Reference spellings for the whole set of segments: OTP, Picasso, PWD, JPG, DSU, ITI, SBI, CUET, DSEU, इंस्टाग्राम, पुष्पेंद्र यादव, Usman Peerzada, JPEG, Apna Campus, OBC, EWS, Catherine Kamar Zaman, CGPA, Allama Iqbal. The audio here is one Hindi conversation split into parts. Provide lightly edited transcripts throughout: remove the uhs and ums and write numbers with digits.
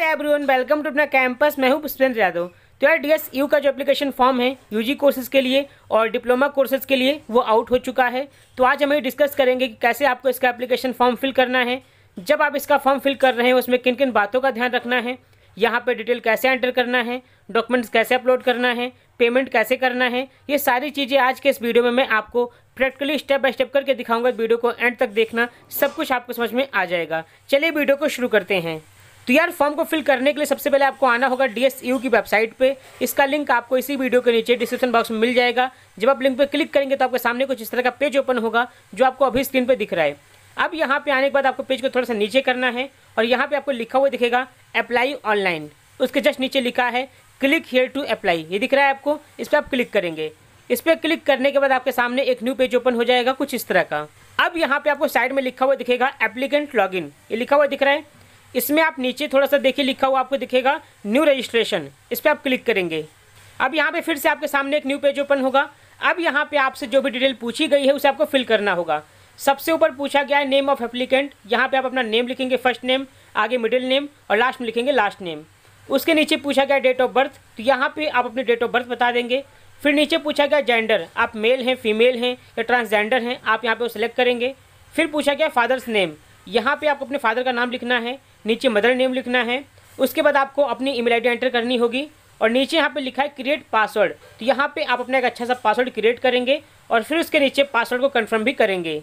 हाय एवरीवन, वेलकम टू अपना कैंपस। मैं हूं पुष्पेंद्र यादव। तो यार DSU का जो एप्लीकेशन फॉर्म है यूजी कोर्सेज़ के लिए और डिप्लोमा कोर्सेज़ के लिए वो आउट हो चुका है। तो आज हम ये डिस्कस करेंगे कि कैसे आपको इसका एप्लीकेशन फॉर्म फिल करना है, जब आप इसका फॉर्म फिल कर रहे हैं उसमें किन किन बातों का ध्यान रखना है, यहाँ पर डिटेल कैसे एंटर करना है, डॉक्यूमेंट्स कैसे अपलोड करना है, पेमेंट कैसे करना है। ये सारी चीज़ें आज के इस वीडियो में मैं आपको प्रैक्टिकली स्टेप बाय स्टेप करके दिखाऊंगा। वीडियो को एंड तक देखना, सब कुछ आपको समझ में आ जाएगा। चलिए वीडियो को शुरू करते हैं। तो यार फॉर्म को फिल करने के लिए सबसे पहले आपको आना होगा DSU की वेबसाइट पे। इसका लिंक आपको इसी वीडियो के नीचे डिस्क्रिप्शन बॉक्स में मिल जाएगा। जब आप लिंक पे क्लिक करेंगे तो आपके सामने कुछ इस तरह का पेज ओपन होगा जो आपको अभी स्क्रीन पे दिख रहा है। अब यहाँ पे आने के बाद आपको पेज को थोड़ा सा नीचे करना है और यहाँ पे आपको लिखा हुआ दिखेगा अप्लाई ऑनलाइन। उसके जस्ट नीचे लिखा है क्लिक हियर टू अप्लाई। ये दिख रहा है आपको, इस पर आप क्लिक करेंगे। इस पर क्लिक करने के बाद आपके सामने एक न्यू पेज ओपन हो जाएगा कुछ इस तरह का। अब यहाँ पे आपको साइड में लिखा हुआ दिखेगा एप्लीकेंट लॉगिन, ये लिखा हुआ दिख रहा है। इसमें आप नीचे थोड़ा सा देखिए, लिखा हुआ आपको दिखेगा न्यू रजिस्ट्रेशन, इस पर आप क्लिक करेंगे। अब यहाँ पे फिर से आपके सामने एक न्यू पेज ओपन होगा। अब यहाँ पे आपसे जो भी डिटेल पूछी गई है उसे आपको फिल करना होगा। सबसे ऊपर पूछा गया है नेम ऑफ एप्लीकेंट। यहाँ पे आप अपना नेम लिखेंगे, फर्स्ट नेम, आगे मिडिल नेम और लास्ट में लिखेंगे लास्ट नेम। उसके नीचे पूछा गया डेट ऑफ बर्थ, तो यहाँ पर आप अपनी डेट ऑफ बर्थ बता देंगे। फिर नीचे पूछा गया जेंडर, आप मेल हैं, फीमेल हैं या ट्रांसजेंडर हैं, आप यहाँ पर वो सिलेक्ट करेंगे। फिर पूछा गया फादर्स नेम, यहाँ पे आपको अपने फादर का नाम लिखना है, नीचे मदर नेम लिखना है। उसके बाद आपको अपनी ईमेल आईडी एंटर करनी होगी और नीचे यहाँ पे लिखा है क्रिएट पासवर्ड, तो यहाँ पे आप अपना एक अच्छा सा पासवर्ड क्रिएट करेंगे और फिर उसके नीचे पासवर्ड को कंफर्म भी करेंगे।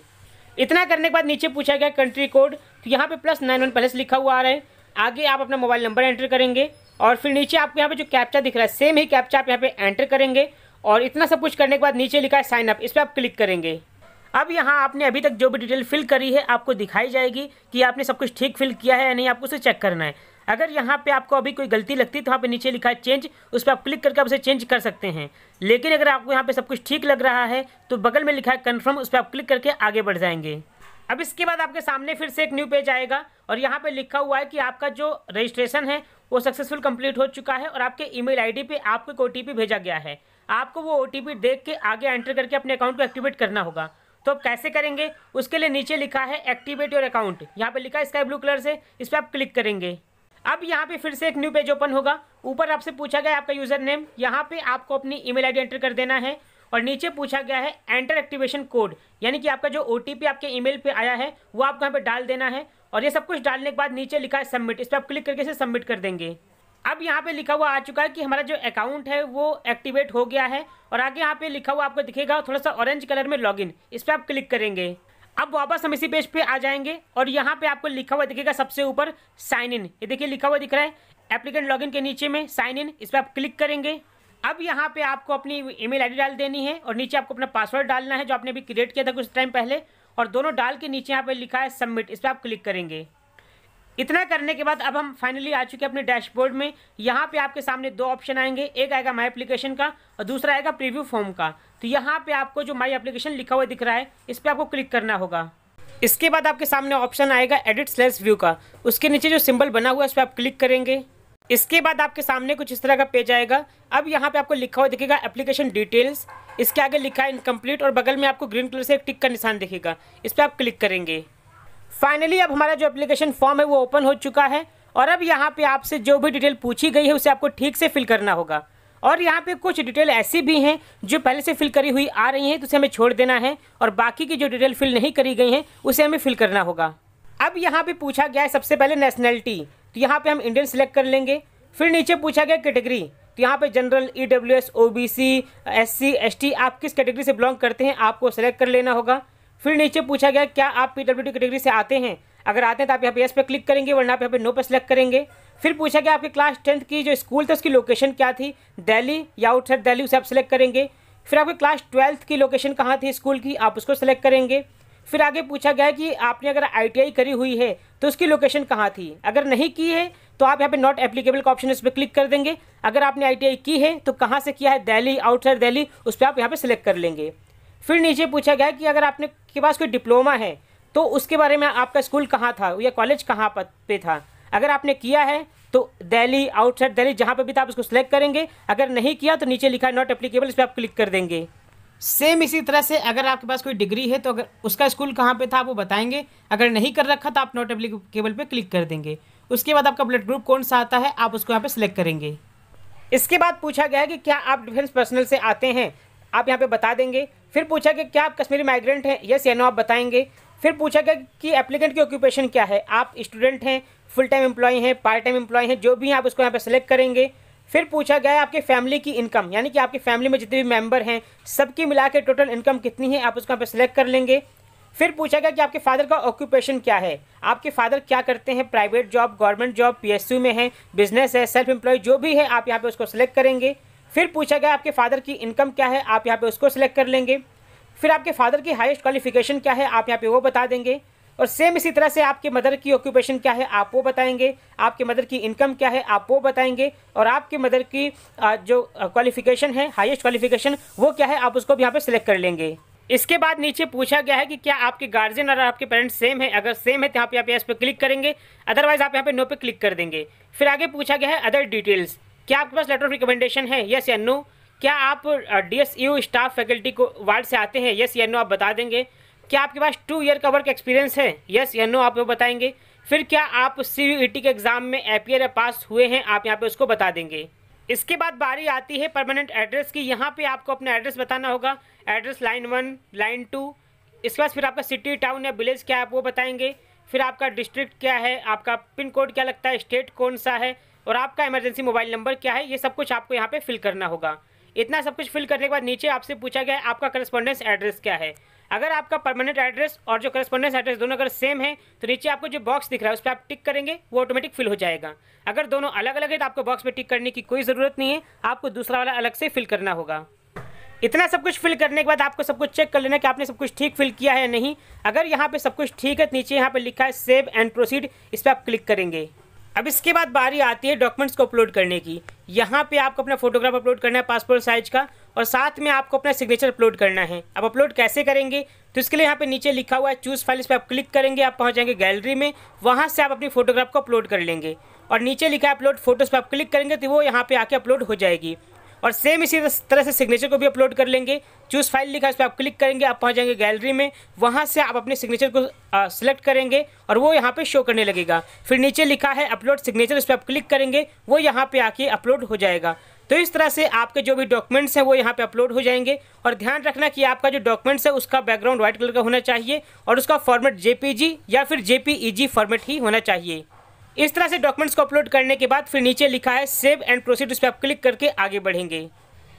इतना करने के बाद नीचे पूछा गया कंट्री कोड, तो यहाँ पे +91 पहले से लिखा हुआ आ रहा है। आगे आप अपना मोबाइल नंबर एंटर करेंगे और फिर नीचे आपको यहाँ पे जो कैप्चा दिख रहा है सेम ही कैप्चा आप यहाँ पे एंटर करेंगे। और इतना सब कुछ करने के बाद नीचे लिखा है साइन अप, इस पर आप क्लिक करेंगे। अब यहाँ आपने अभी तक जो भी डिटेल फिल करी है आपको दिखाई जाएगी कि आपने सब कुछ ठीक फिल किया है या नहीं, आपको उसे चेक करना है। अगर यहाँ पे आपको अभी कोई गलती लगती है तो यहाँ पे नीचे लिखा है चेंज, उस पर आप क्लिक करके आप उसे चेंज कर सकते हैं। लेकिन अगर आपको यहाँ पे सब कुछ ठीक लग रहा है तो बगल में लिखा है कन्फर्म, उस पर आप क्लिक करके आगे बढ़ जाएंगे। अब इसके बाद आपके सामने फिर से एक न्यू पेज आएगा और यहाँ पे लिखा हुआ है कि आपका जो रजिस्ट्रेशन है वो सक्सेसफुल कंप्लीट हो चुका है और आपके ईमेल आईडी पे आपको एक OTP भेजा गया है। आपको वो OTP देख के आगे एंटर करके अपने अकाउंट को एक्टिवेट करना होगा। तो आप कैसे करेंगे, उसके लिए नीचे लिखा है एक्टिवेट योर अकाउंट, यहाँ पे लिखा है स्काई ब्लू कलर से, इस पर आप क्लिक करेंगे। अब यहाँ पे फिर से एक न्यू पेज ओपन होगा। ऊपर आपसे पूछा गया है आपका यूज़र नेम, यहाँ पे आपको अपनी ईमेल आईडी एंटर कर देना है और नीचे पूछा गया है एंटर एक्टिवेशन कोड, यानी कि आपका जो OTP आपके ईमेल पे आया है वो आपको यहाँ पे डाल देना है। और ये सब कुछ डालने के बाद नीचे लिखा है सबमिट, इस पर आप क्लिक करके इसे सबमिट कर देंगे। अब यहाँ पे लिखा हुआ आ चुका है कि हमारा जो अकाउंट है वो एक्टिवेट हो गया है और आगे यहाँ पे लिखा हुआ आपको दिखेगा थोड़ा सा ऑरेंज कलर में लॉगिन, इस पर आप क्लिक करेंगे। अब वापस हम इसी पेज पे आ जाएंगे और यहाँ पे आपको लिखा हुआ दिखेगा सबसे ऊपर साइन इन, ये देखिए लिखा हुआ दिख रहा है एप्लीकेंट लॉगिन के नीचे में साइन इन, इस पर आप क्लिक करेंगे। अब यहाँ पे आपको अपनी ईमेल आईडी डाल देनी है और नीचे आपको अपना पासवर्ड डालना है जो आपने अभी क्रिएट किया था कुछ टाइम पहले, और दोनों डाल के नीचे यहाँ पे लिखा है सबमिट, इस पर आप क्लिक करेंगे। इतना करने के बाद अब हम फाइनली आ चुके हैं अपने डैशबोर्ड में। यहाँ पे आपके सामने दो ऑप्शन आएंगे, एक आएगा माय एप्लीकेशन का और दूसरा आएगा प्रीव्यू फॉर्म का। तो यहाँ पे आपको जो माय एप्लीकेशन लिखा हुआ दिख रहा है इस पर आपको क्लिक करना होगा। इसके बाद आपके सामने ऑप्शन आएगा एडिट स्लैश व्यू का, उसके नीचे जो सिंबल बना हुआ है उस पर आप क्लिक करेंगे। इसके बाद आपके सामने कुछ इस तरह का पेज आएगा। अब यहाँ पे आपको लिखा हुआ दिखेगा एप्लीकेशन डिटेल्स, इसके आगे लिखा है इनकम्प्लीट और बगल में आपको ग्रीन कलर से एक टिक का निशान दिखेगा, इस पर आप क्लिक करेंगे। फाइनली अब हमारा जो एप्लीकेशन फॉर्म है वो ओपन हो चुका है और अब यहाँ पे आपसे जो भी डिटेल पूछी गई है उसे आपको ठीक से फिल करना होगा। और यहाँ पे कुछ डिटेल ऐसी भी हैं जो पहले से फिल करी हुई आ रही हैं तो उसे हमें छोड़ देना है और बाकी की जो डिटेल फिल नहीं करी गई हैं उसे हमें फिल करना होगा। अब यहाँ पे पूछा गया है सबसे पहले नेशनैलिटी, तो यहाँ पे हम इंडियन सिलेक्ट कर लेंगे। फिर नीचे पूछा गया कैटेगरी, तो यहाँ पे general, EWS, OBC, SC, ST, आप किस कैटेगरी से बिलोंग करते हैं आपको सेलेक्ट कर लेना होगा। फिर नीचे पूछा गया क्या आप PWD कैटेगरी से आते हैं, अगर आते हैं तो आप यहाँ पे यस पे क्लिक करेंगे वरना आप यहाँ पे नो पे सेलेक्ट करेंगे। फिर पूछा गया आपके क्लास 10th की जो स्कूल था उसकी लोकेशन क्या थी, दिल्ली या आउटसाइड दिल्ली, उसे आप सेलेक्ट करेंगे। फिर आपके क्लास 12th की लोकेशन कहाँ थी स्कूल की, आप उसको सेलेक्ट करेंगे। फिर आगे पूछा गया कि आपने अगर ITI करी हुई है तो उसकी लोकेशन कहाँ थी, अगर नहीं की है तो आप यहाँ पे नॉट एप्लीकेबल का ऑप्शन, उस पर क्लिक कर देंगे। अगर आपने ITI की है तो कहाँ से किया है, दिल्ली, आउटसाइड दिल्ली, उस पर आप यहाँ पे सेलेक्ट कर लेंगे। फिर नीचे पूछा गया कि अगर आपने के पास कोई डिप्लोमा है तो उसके बारे में आपका स्कूल कहाँ था या कॉलेज कहाँ पे था, अगर आपने किया है तो दिल्ली, आउटसाइड दिल्ली, जहाँ पे भी था आप उसको सिलेक्ट करेंगे। अगर नहीं किया तो नीचे लिखा है नॉट एप्लीकेबल, इस पर आप क्लिक कर देंगे। सेम इसी तरह से अगर आपके पास कोई डिग्री है तो अगर उसका स्कूल कहाँ पे था आप वो बताएंगे, अगर नहीं कर रखा तो आप नॉट एप्लीकेबल पे क्लिक कर देंगे। उसके बाद आपका ब्लड ग्रुप कौन सा आता है आप उसको यहाँ पे सिलेक्ट करेंगे। इसके बाद पूछा गया है कि क्या आप डिफेंस पर्सनल से आते हैं, आप यहाँ पे बता देंगे। फिर पूछा गया कि क्या आप कश्मीरी माइग्रेंट हैं, यस या नो आप बताएंगे। फिर पूछा गया कि एप्लीकेंट की ऑक्यूपेशन क्या है, आप स्टूडेंट हैं, फुल टाइम एम्प्लॉय हैं, पार्ट टाइम एम्प्लॉय हैं, जो भी हैं आप उसको यहाँ पे सेलेक्ट करेंगे। फिर पूछा गया है आपकी फैमिली की इनकम, यानी कि आपकी फैमिली में जितने भी मेंबर हैं सबकी मिला के टोटल इनकम कितनी है आप उसको यहाँ पे सेलेक्ट कर लेंगे। फिर पूछा गया कि आपके फादर का ऑक्यूपेशन क्या है, आपके फादर क्या करते हैं, private job, government job, PSU में है, बिजनेस है, सेल्फ एम्प्लॉय, जो भी है आप यहाँ पे उसको सिलेक्ट करेंगे। फिर पूछा गया आपके फादर की इनकम क्या है, आप यहाँ पे उसको सिलेक्ट कर लेंगे। फिर आपके फादर की हाईएस्ट क्वालिफिकेशन क्या है आप यहाँ पे वो बता देंगे। और सेम इसी तरह से आपके मदर की ऑक्यूपेशन क्या है आप वो बताएंगे, आपके मदर की इनकम क्या है आप वो बताएंगे, और आपके मदर की जो क्वालिफिकेशन है, हाईएस्ट क्वालिफिकेशन, वो क्या है आप उसको भी यहाँ पे सिलेक्ट कर लेंगे। इसके बाद नीचे पूछा गया है कि क्या आपके गार्जियन और आपके पेरेंट्स सेम है, अगर सेम है तो आप यहाँ पे एस पे क्लिक करेंगे, अदरवाइज आप यहाँ पे नो पे क्लिक कर देंगे। फिर आगे पूछा गया है अदर डिटेल्स, क्या आपके पास लेटर ऑफ रिकमेंडेशन है, यस या नो, क्या आप DSEU स्टाफ फैकल्टी को वार्ड से आते हैं, यस या नो आप बता देंगे। क्या आपके पास 2 ईयर का वर्क एक्सपीरियंस है, यस या नो आप वो बताएंगे। फिर क्या आप CUET के एग्जाम में APR पास हुए हैं आप यहाँ पे उसको बता देंगे। इसके बाद बारी आती है परमानेंट एड्रेस की, यहाँ पे आपको अपना एड्रेस बताना होगा, एड्रेस लाइन 1 लाइन 2। इसके बाद फिर आपका सिटी, टाउन या विलेज क्या है आप वो बताएंगे। फिर आपका डिस्ट्रिक्ट क्या है, आपका पिन कोड क्या लगता है, स्टेट कौन सा है, और आपका इमरजेंसी मोबाइल नंबर क्या है, ये सब कुछ आपको यहाँ पे फिल करना होगा। इतना सब कुछ फिल करने के बाद नीचे आपसे पूछा गया है आपका करस्पॉन्डेंस एड्रेस क्या है। अगर आपका परमानेंट एड्रेस और जो करस्पॉन्डेंस एड्रेस दोनों अगर सेम है तो नीचे आपको जो बॉक्स दिख रहा है उस पर आप टिक करेंगे, वो ऑटोमेटिक फिल हो जाएगा। अगर दोनों अलग अलग है तो आपको बॉक्स पे टिक करने की कोई ज़रूरत नहीं है, आपको दूसरा वाला अलग से फिल करना होगा। इतना सब कुछ फिल करने के बाद आपको सब कुछ चेक कर लेना कि आपने सब कुछ ठीक फिल किया है या नहीं। अगर यहाँ पर सब कुछ ठीक है तो नीचे यहाँ पर लिखा है सेव एंड प्रोसीड, इस पर आप क्लिक करेंगे। अब इसके बाद बारी आती है डॉक्यूमेंट्स को अपलोड करने की। यहाँ पे आपको अपना फोटोग्राफ अपलोड करना है पासपोर्ट साइज का, और साथ में आपको अपना सिग्नेचर अपलोड करना है। अब अपलोड कैसे करेंगे तो इसके लिए यहाँ पे नीचे लिखा हुआ है चूज़ फाइल, इस पर आप क्लिक करेंगे, आप पहुँच जाएंगे गैलरी में, वहाँ से आप अपनी फोटोग्राफ को अपलोड कर लेंगे। और नीचे लिखा है अपलोड फोटोज़ पर आप क्लिक करेंगे तो वो यहाँ पर आके अपलोड हो जाएगी। और सेम इसी तरह से सिग्नेचर को भी अपलोड कर लेंगे, चूज़ फाइल लिखा है उस पर आप क्लिक करेंगे, आप पहुँच जाएंगे गैलरी में, वहाँ से आप अपने सिग्नेचर को सिलेक्ट करेंगे और वो यहाँ पे शो करने लगेगा। फिर नीचे लिखा है अपलोड सिग्नेचर, उस पर आप क्लिक करेंगे, वो यहाँ पे आके अपलोड हो जाएगा। तो इस तरह से आपके जो भी डॉक्यूमेंट्स हैं वो यहाँ पे अपलोड हो जाएंगे। और ध्यान रखना कि आपका जो डॉक्यूमेंट्स है उसका बैकग्राउंड व्हाइट कलर का होना चाहिए और उसका फॉर्मेट JPG या फिर JPEG फॉर्मेट ही होना चाहिए। इस तरह से डॉक्यूमेंट्स को अपलोड करने के बाद फिर नीचे लिखा है सेव एंड प्रोसीड, उस पर आप क्लिक करके आगे बढ़ेंगे।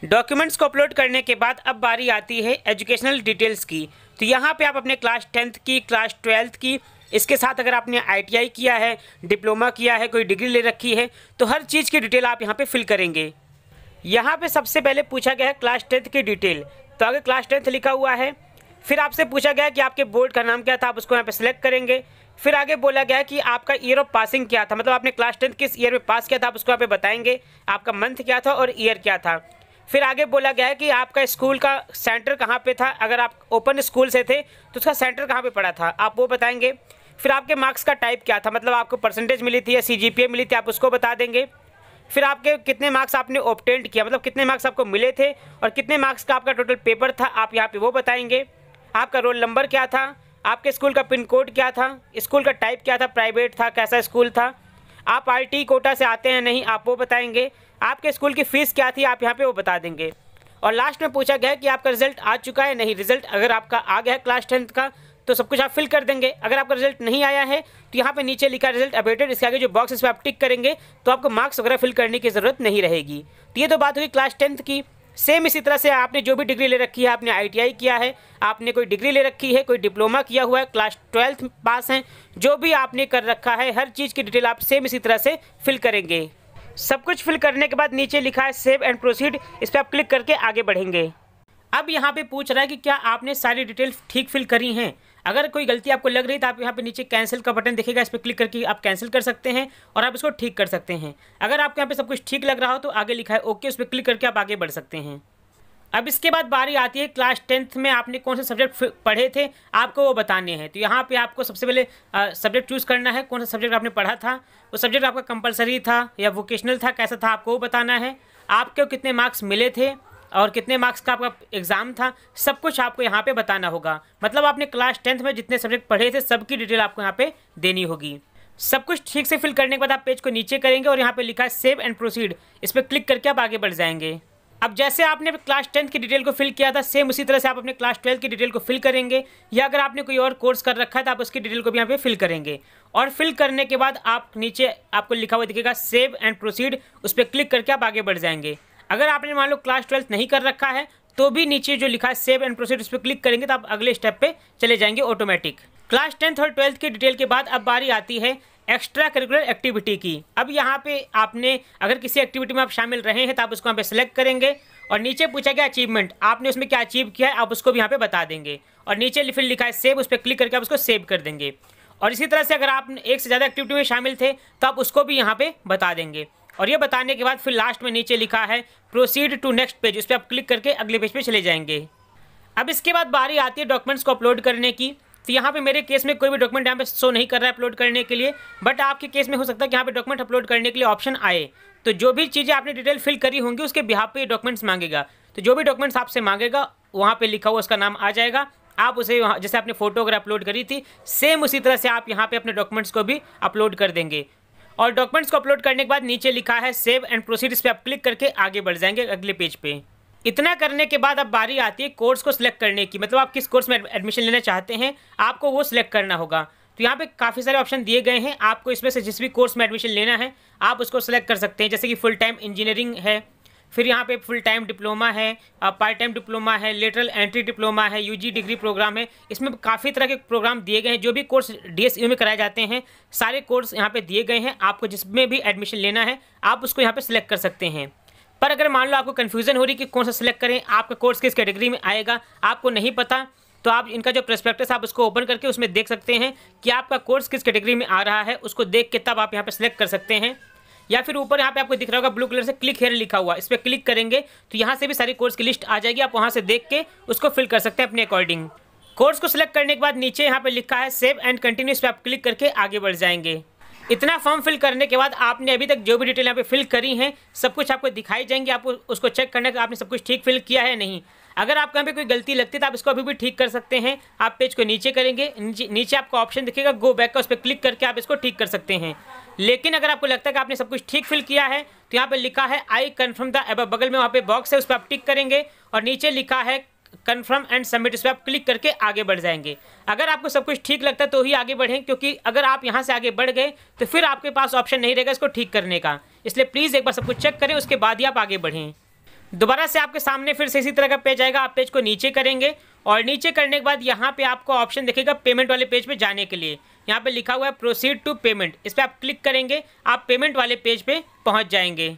डॉक्यूमेंट्स को अपलोड करने के बाद अब बारी आती है एजुकेशनल डिटेल्स की। तो यहाँ पे आप अपने क्लास 10th की, क्लास 12th की, इसके साथ अगर आपने ITI किया है, डिप्लोमा किया है, कोई डिग्री ले रखी है, तो हर चीज़ की डिटेल आप यहाँ पर फिल करेंगे। यहाँ पर सबसे पहले पूछा गया है क्लास 10th की डिटेल, तो आगे क्लास 10th लिखा हुआ है। फिर आपसे पूछा गया कि आपके बोर्ड का नाम क्या था, आप उसको यहाँ पे सिलेक्ट करेंगे। फिर आगे बोला गया कि आपका ईयर ऑफ पासिंग क्या था, मतलब आपने क्लास 10 किस ईयर में पास किया था, आप उसको यहाँ पे बताएंगे। आपका मंथ क्या था और ईयर क्या था। फिर आगे बोला गया कि आपका स्कूल का सेंटर कहाँ पे था, अगर आप ओपन स्कूल से थे तो उसका सेंटर कहाँ पर पड़ा था, आप वो बताएंगे। फिर आपके मार्क्स का टाइप क्या था, मतलब आपको परसेंटेज मिली थी या CGPA मिली थी, आप उसको बता देंगे। फिर आपके कितने मार्क्स आपने ऑब्टेंड किया, मतलब कितने मार्क्स आपको मिले थे और कितने मार्क्स का आपका टोटल पेपर था, आप यहाँ पर वो बताएंगे। आपका रोल नंबर क्या था, आपके स्कूल का पिन कोड क्या था, स्कूल का टाइप क्या था, प्राइवेट था, कैसा स्कूल था, आप RT कोटा से आते हैं नहीं, आप वो बताएंगे। आपके स्कूल की फ़ीस क्या थी, आप यहाँ पे वो बता देंगे। और लास्ट में पूछा गया है कि आपका रिजल्ट आ चुका है नहीं, रिजल्ट अगर आपका आ गया है क्लास 10th का तो सब कुछ आप फिल कर देंगे। अगर आपका रिजल्ट नहीं आया है तो यहाँ पर नीचे लिखा रिजल्ट अपडेटेड, इसके आगे जो बॉक्स इस पर आप टिक करेंगे तो आपको मार्क्स वगैरह फिल करने की ज़रूरत नहीं रहेगी। तो ये तो बात हुई क्लास 10th की। सेम इसी तरह से आपने जो भी डिग्री ले रखी है, आपने ITI किया है, आपने कोई डिग्री ले रखी है, कोई डिप्लोमा किया हुआ है, क्लास 12th पास हैं, जो भी आपने कर रखा है हर चीज़ की डिटेल आप सेम इसी तरह से फिल करेंगे। सब कुछ फिल करने के बाद नीचे लिखा है सेव एंड प्रोसीड, इस पर आप क्लिक करके आगे बढ़ेंगे। अब यहाँ पे पूछ रहा है कि क्या आपने सारी डिटेल ठीक फिल करी हैं। अगर कोई गलती आपको लग रही है तो आप यहाँ पे नीचे कैंसिल का बटन दिखेगा, इस पर क्लिक करके आप कैंसिल कर सकते हैं और आप इसको ठीक कर सकते हैं। अगर आपको यहाँ पे सब कुछ ठीक लग रहा हो तो आगे लिखा है ओके, उस पर क्लिक करके आप आगे बढ़ सकते हैं। अब इसके बाद बारी आती है क्लास 10th में आपने कौन से सब्जेक्ट पढ़े थे, आपको वो बताने हैं। तो यहाँ पे आपको सबसे पहले सब्जेक्ट चूज़ करना है, कौन सा सब्जेक्ट आपने पढ़ा था, वो सब्जेक्ट आपका कंपलसरी था या वोकेशनल था, कैसा था, आपको वो बताना है। आपको कितने मार्क्स मिले थे और कितने मार्क्स का आपका एग्ज़ाम था, सब कुछ आपको यहाँ पे बताना होगा। मतलब आपने क्लास 10th में जितने सब्जेक्ट पढ़े थे सबकी डिटेल आपको यहाँ पे देनी होगी। सब कुछ ठीक से फिल करने के बाद आप पेज को नीचे करेंगे और यहाँ पे लिखा है सेव एंड प्रोसीड, इस पर क्लिक करके आप आगे बढ़ जाएंगे। अब जैसे आपने क्लास 10 की डिटेल को फिल किया था, सेम उसी तरह से आप अपने क्लास 12 की डिटेल को फिल करेंगे, या अगर आपने कोई और कोर्स कर रखा है तो आप उसकी डिटेल को भी यहाँ पे फिल करेंगे। और फिल करने के बाद आप नीचे आपको लिखा हुआ दिखेगा सेव एंड प्रोसीड, उस पर क्लिक करके आप आगे बढ़ जाएंगे। अगर आपने मान लो क्लास 12 नहीं कर रखा है तो भी नीचे जो लिखा है सेव एंड प्रोसीड उस पर क्लिक करेंगे तो आप अगले स्टेप पे चले जाएंगे ऑटोमेटिक। क्लास 10 और 12 की डिटेल के बाद अब बारी आती है एक्स्ट्रा करिकुलर एक्टिविटी की। अब यहाँ पे आपने अगर किसी एक्टिविटी में आप शामिल रहे हैं तो आप उसको यहाँ पे सेलेक्ट करेंगे और नीचे पूछा गया अचीवमेंट, आपने उसमें क्या अचीव किया है आप उसको भी यहाँ पे बता देंगे। और नीचे फिर लिखा है सेव, उस पर क्लिक करके आप उसको सेव कर देंगे। और इसी तरह से अगर आप एक से ज़्यादा एक्टिविटी में शामिल थे तो आप उसको भी यहाँ पर बता देंगे। और ये बताने के बाद फिर लास्ट में नीचे लिखा है प्रोसीड टू नेक्स्ट पेज, उस पर आप क्लिक करके अगले पेज पर चले जाएंगे। अब इसके बाद बारी आती है डॉक्यूमेंट्स को अपलोड करने की। तो यहाँ पे मेरे केस में कोई भी डॉक्यूमेंट यहाँ पे शो नहीं कर रहा है अपलोड करने के लिए, बट आपके केस में हो सकता है कि यहाँ पे डॉक्यूमेंट अपलोड करने के लिए ऑप्शन आए। तो जो भी चीज़ें आपने डिटेल फिल करी होंगी उसके बिहाफ पे डॉक्यूमेंट्स मांगेगा। तो जो भी डॉक्यूमेंट्स आपसे मांगेगा वहाँ पे लिखा हुआ उसका नाम आ जाएगा। आप उसे वहाँ जैसे आपने फोटो वगैरह अपलोड करी थी सेम उसी तरह से आप यहाँ पर अपने डॉक्यूमेंट्स को भी अपलोड कर देंगे। और डॉक्यूमेंट्स को अपलोड करने के बाद नीचे लिखा है सेव एंड प्रोसीड, इस पर आप क्लिक करके आगे बढ़ जाएंगे अगले पेज पर। इतना करने के बाद अब बारी आती है कोर्स को सिलेक्ट करने की, मतलब आप किस कोर्स में एडमिशन लेना चाहते हैं आपको वो सिलेक्ट करना होगा। तो यहाँ पे काफ़ी सारे ऑप्शन दिए गए हैं, आपको इसमें से जिस भी कोर्स में एडमिशन लेना है आप उसको सिलेक्ट कर सकते हैं। जैसे कि फुल टाइम इंजीनियरिंग है, फिर यहाँ पे फुल टाइम डिप्लोमा है, पार्ट टाइम डिप्लोमा है, लेटरल एंट्री डिप्लोमा है, यूजी डिग्री प्रोग्राम है। इसमें काफ़ी तरह के प्रोग्राम दिए गए हैं, जो भी कोर्स DSU में कराए जाते हैं सारे कोर्स यहाँ पे दिए गए हैं। आपको जिसमें भी एडमिशन लेना है आप उसको यहाँ पे सिलेक्ट कर सकते हैं। पर अगर मान लो आपको कन्फ्यूजन हो रही कि कौन सा सिलेक्ट करें, आपका कोर्स किस कैटेगरी में आएगा आपको नहीं पता, तो आप इनका जो प्रस्पेक्टस आप उसको ओपन करके उसमें देख सकते हैं कि आपका कोर्स किस कैटेगरी में आ रहा है, उसको देख के तब आप यहाँ पे सिलेक्ट कर सकते हैं। या फिर ऊपर यहाँ पे आपको दिख रहा होगा ब्लू कलर से क्लिक हेयर लिखा हुआ, इस पर क्लिक करेंगे तो यहाँ से भी सारी कोर्स की लिस्ट आ जाएगी, आप वहाँ से देख के उसको फिल कर सकते हैं अपने अकॉर्डिंग। कोर्स को सिलेक्ट करने के बाद नीचे यहाँ पर लिखा है सेव एंड कंटिन्यू, इस पर आप क्लिक करके आगे बढ़ जाएंगे। इतना फॉर्म फिल करने के बाद आपने अभी तक जो भी डिटेल यहाँ पे फिल करी हैं सब कुछ आपको दिखाई जाएंगी, आपको उसको चेक करना है कि आपने सब कुछ ठीक फिल किया है नहीं। अगर आपको यहाँ पे कोई गलती लगती है तो आप इसको अभी भी ठीक कर सकते हैं। आप पेज को नीचे करेंगे, नीचे आपको ऑप्शन दिखेगा गो बैक का, उस पर क्लिक करके आप इसको ठीक कर सकते हैं। लेकिन अगर आपको लगता है कि आपने सब कुछ ठीक फिल किया है तो यहाँ पर लिखा है आई कन्फर्म द एबव, बगल में वहाँ पे बॉक्स है उस पर आप टिक करेंगे और नीचे लिखा है कन्फर्म एंड सबमिट, इस पर आप क्लिक करके आगे बढ़ जाएंगे। अगर आपको सब कुछ ठीक लगता है तो ही आगे बढ़ें, क्योंकि अगर आप यहाँ से आगे बढ़ गए तो फिर आपके पास ऑप्शन नहीं रहेगा इसको ठीक करने का। इसलिए प्लीज़ एक बार सब कुछ चेक करें उसके बाद ही आप आगे बढ़ें। दोबारा से आपके सामने फिर से इसी तरह का पेज आएगा, आप पेज को नीचे करेंगे और नीचे करने के बाद यहाँ पे आपको ऑप्शन दिखेगा पेमेंट वाले पेज पे जाने के लिए। यहाँ पे लिखा हुआ है प्रोसीड टू पेमेंट, इस पर आप क्लिक करेंगे, आप पेमेंट वाले पेज पे पहुँच जाएंगे।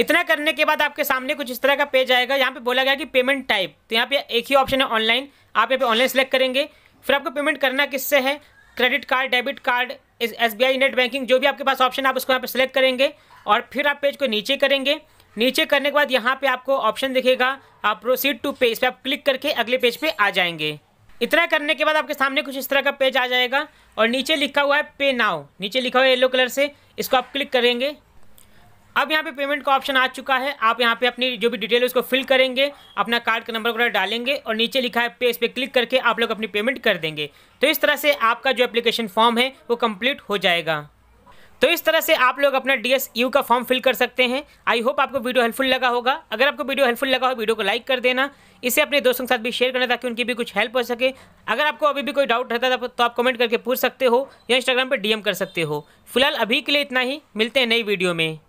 इतना करने के बाद आपके सामने कुछ इस तरह का पेज आएगा, यहाँ पे बोला गया कि पेमेंट टाइप, तो यहाँ पे एक ही ऑप्शन है ऑनलाइन, आप यहाँ पे ऑनलाइन सेलेक्ट करेंगे। फिर आपको पेमेंट करना किससे है, credit card, debit card, SBI, net banking, जो भी आपके पास ऑप्शन है आप उसको यहाँ पे सेलेक्ट करेंगे। और फिर आप पेज को नीचे करेंगे, नीचे करने के बाद यहाँ पर आपको ऑप्शन दिखेगा आप प्रोसीड टू पे, इस पर आप क्लिक करके अगले पेज पर आ जाएंगे। इतना करने के बाद आपके सामने कुछ इस तरह का पेज आ जाएगा और नीचे लिखा हुआ है पे नाउ, नीचे लिखा हुआ है येलो कलर से, इसको आप क्लिक करेंगे। अब यहाँ पे पेमेंट का ऑप्शन आ चुका है, आप यहाँ पे अपनी जो भी डिटेल है उसको फिल करेंगे, अपना कार्ड का नंबर वगैरह डालेंगे और नीचे लिखा है पे, इस पर क्लिक करके आप लोग अपनी पेमेंट कर देंगे। तो इस तरह से आपका जो एप्लीकेशन फॉर्म है वो कंप्लीट हो जाएगा। तो इस तरह से आप लोग अपना DSU का फॉर्म फिल कर सकते हैं। आई होप आपको वीडियो हेल्पफुल लगा होगा। अगर आपको वीडियो हेल्पफुल लगा हो वीडियो को लाइक कर देना, इसे अपने दोस्तों के साथ भी शेयर करना ताकि उनकी भी कुछ हेल्प हो सके। अगर आपको अभी भी कोई डाउट रहता है तो आप कमेंट करके पूछ सकते हो या इंस्टाग्राम पर DM कर सकते हो। फिलहाल अभी के लिए इतना ही, मिलते हैं नई वीडियो में।